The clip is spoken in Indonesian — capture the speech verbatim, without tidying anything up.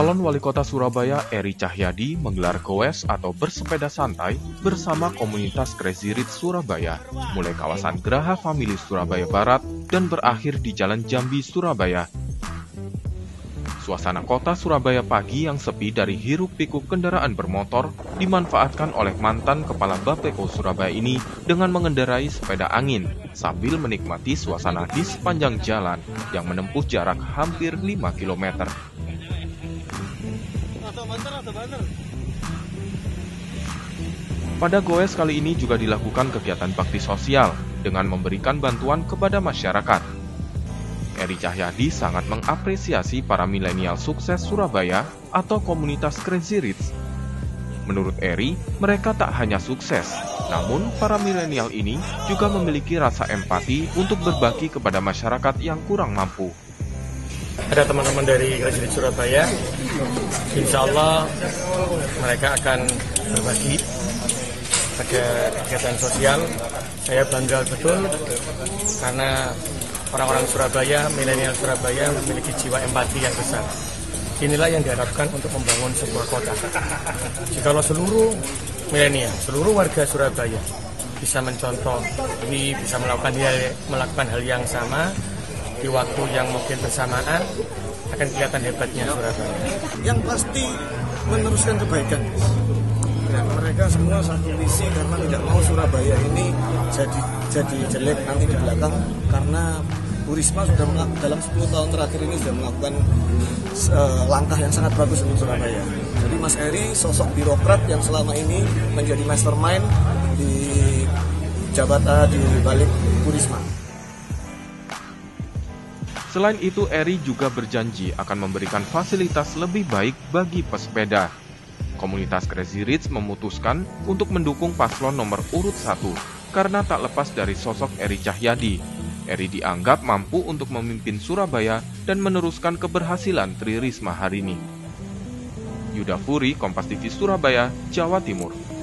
Calon Wali Kota Surabaya Eri Cahyadi menggelar goes atau bersepeda santai bersama komunitas Crazy Rich Surabaya, mulai kawasan Graha Famili Surabaya Barat dan berakhir di Jalan Jambi, Surabaya. Suasana kota Surabaya pagi yang sepi dari hiruk-pikuk kendaraan bermotor dimanfaatkan oleh mantan Kepala Bappeko Surabaya ini dengan mengendarai sepeda angin sambil menikmati suasana di sepanjang jalan yang menempuh jarak hampir lima kilometer. Pada goes kali ini juga dilakukan kegiatan bakti sosial dengan memberikan bantuan kepada masyarakat. Eri Cahyadi sangat mengapresiasi para milenial sukses Surabaya atau komunitas Crazy Rich. Menurut Eri, mereka tak hanya sukses, namun para milenial ini juga memiliki rasa empati untuk berbagi kepada masyarakat yang kurang mampu. Ada teman-teman dari Crazy Rich Surabaya, insya Allah mereka akan berbagi pada kegiatan sosial. Saya bangga betul karena orang-orang Surabaya, milenial Surabaya memiliki jiwa empati yang besar. Inilah yang diharapkan untuk membangun sebuah kota. Jikalau seluruh milenial, seluruh warga Surabaya bisa mencontoh, ini bisa melakukan hal, melakukan hal yang sama, di waktu yang mungkin bersamaan, akan kelihatan hebatnya Surabaya. Yang pasti meneruskan kebaikan. Dan mereka semua satu visi karena tidak mau Surabaya ini jadi jadi jelek nanti di belakang. Karena Bu Risma sudah dalam sepuluh tahun terakhir ini sudah melakukan uh, langkah yang sangat bagus untuk Surabaya. Jadi Mas Eri sosok birokrat yang selama ini menjadi mastermind di jabatan di balik Bu Risma. Selain itu, Eri juga berjanji akan memberikan fasilitas lebih baik bagi pesepeda. Komunitas Crazy Rich memutuskan untuk mendukung paslon nomor urut satu karena tak lepas dari sosok Eri Cahyadi. Eri dianggap mampu untuk memimpin Surabaya dan meneruskan keberhasilan Tri Rismaharini. Yuda Furi, Kompas T V Surabaya, Jawa Timur.